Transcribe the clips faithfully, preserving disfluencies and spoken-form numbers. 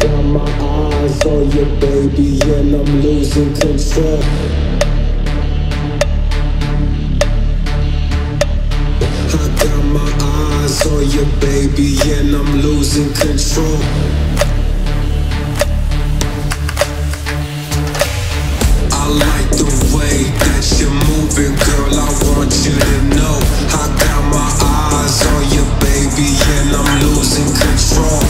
Got my eyes on you, baby, and I'm losing control. I got my eyes on you, baby, and I'm losing control. I like the way that you're moving, girl, I want you to know. I got my eyes on you, baby, and I'm losing control.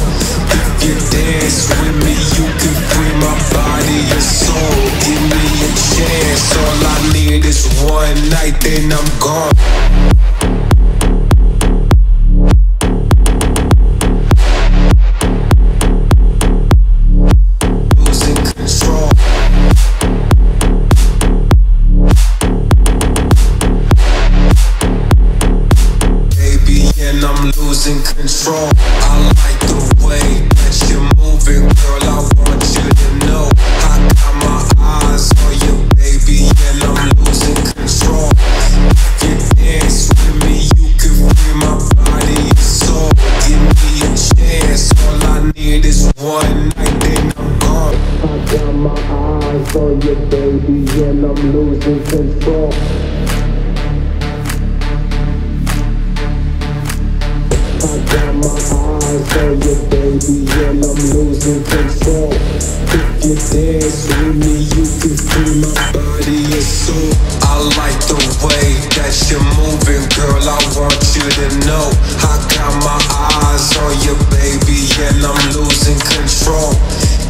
If you dance with me, you can free my body and soul. Give me a chance, all I need is one night, then I'm gone. I'm losing control. I like the way that you're moving, girl, I want you to know. I got my eyes on you, baby, and I'm losing control. You can dance with me, you can free my body and soul. Give me a chance, all I need is one night, then I'm gone. I got my eyes on you, baby, and I'm losing control. I got my eyes on you, baby, and I'm losing control. If you dance with me, you can free my body and soul. I like the way that you're moving, girl, I want you to know. I got my eyes on you, baby, and I'm losing control.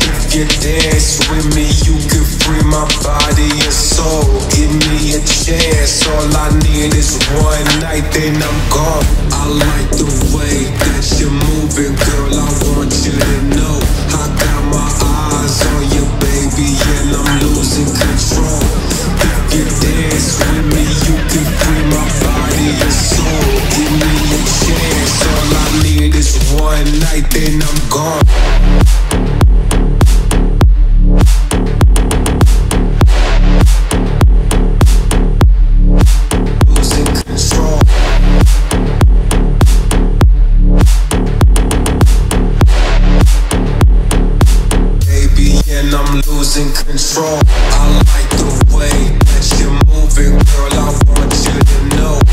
If you dance with me, you can free my body and soul. Give me a chance, all I need is one night, then I'm gone. I like the way that you're moving, girl, I want you to know. I got my eyes on you, baby, and I'm losing control. If you dance with me, you can free my body and soul. Give me a chance, all I need is one night, then I'm gone. I'm losing control. I like the way that you're moving, girl, I want you to know.